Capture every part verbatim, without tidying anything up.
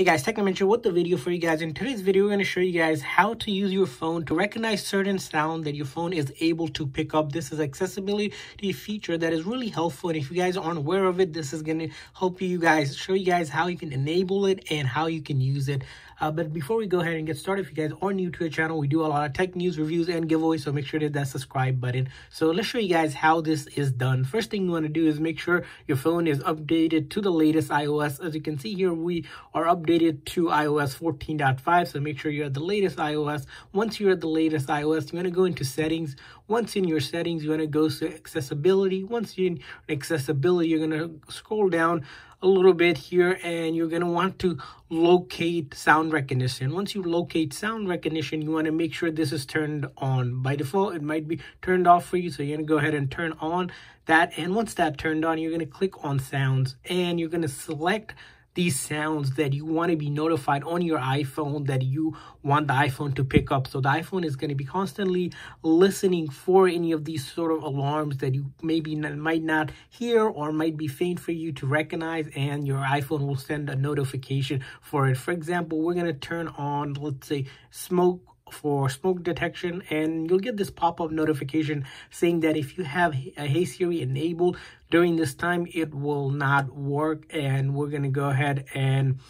Hey guys, Technomentary with the video for you guys. In today's video, we're going to show you guys how to use your phone to recognize certain sound that your phone is able to pick up. This is accessibility feature that is really helpful. And if you guys aren't aware of it, this is going to help you guys, show you guys how you can enable it and how you can use it. Uh, but before we go ahead and get started, if you guys are new to our channel, we do a lot of tech news, reviews, and giveaways. So make sure to hit that subscribe button. So let's show you guys how this is done. First thing you want to do is make sure your phone is updated to the latest iOS. As you can see here, we are updated to iOS fourteen point five, so make sure you're at the latest iOS. Once you're at the latest iOS, you want to go into settings. Once in your settings, you want to go to accessibility. Once you're in accessibility, you're going to scroll down a little bit here, and you're going to want to locate sound recognition. Once you locate sound recognition, you want to make sure this is turned on. By default, it might be turned off for you, so you're going to go ahead and turn on that. And once that's turned on, you're going to click on sounds, and you're going to select these sounds that you want to be notified on your iPhone that you want the iPhone to pick up. So the iPhone is going to be constantly listening for any of these sort of alarms that you maybe not, might not hear or might be faint for you to recognize, and your iPhone will send a notification for it. For example, we're going to turn on, let's say, smoke for smoke detection, and you'll get this pop-up notification saying that if you have a Hey Siri enabled during this time, it will not work. And we're going to go ahead and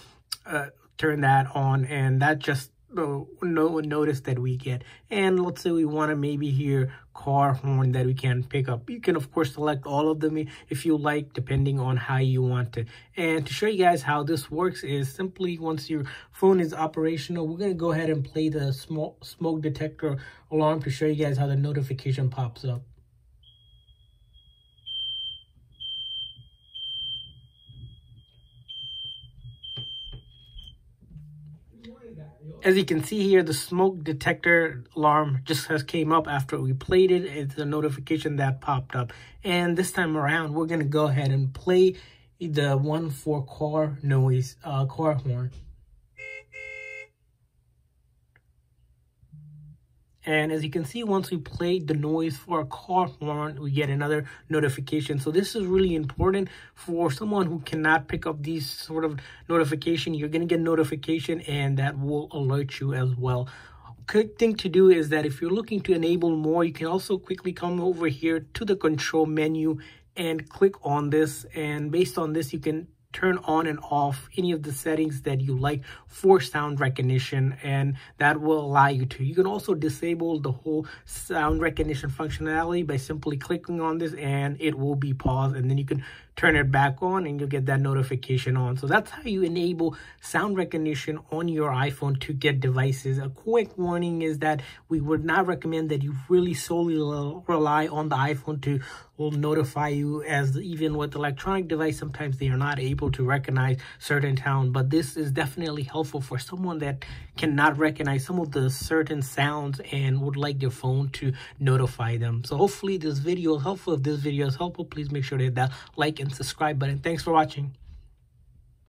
uh, turn that on, and that just no notice that we get. And let's say we want to maybe hear car horn that we can pick up. You can of course select all of them if you like, depending on how you want it. And to show you guys how this works is simply once your phone is operational, we're going to go ahead and play the smoke smoke detector alarm to show you guys how the notification pops up. As you can see here, the smoke detector alarm just has came up after we played it. It's a notification that popped up. And this time around, we're going to go ahead and play the one for car noise, uh, car horn. And as you can see, once we play the noise for a car horn, we get another notification. So this is really important for someone who cannot pick up these sort of notification. You're going to get notification, and that will alert you as well. Quick thing to do is that if you're looking to enable more, you can also quickly come over here to the control menu and click on this. And based on this, you can turn on and off any of the settings that you like for sound recognition, and that will allow you to. You can also disable the whole sound recognition functionality by simply clicking on this, and it will be paused, and then you can turn it back on and you'll get that notification on. So that's how you enable sound recognition on your iPhone to get devices. A quick warning is that we would not recommend that you really solely rely on the iPhone to will notify you, as even with electronic device, sometimes they are not able to recognize certain sound. But this is definitely helpful for someone that cannot recognize some of the certain sounds and would like your phone to notify them. So hopefully this video is helpful. If this video is helpful, please make sure to hit that like and subscribe button. Thanks for watching.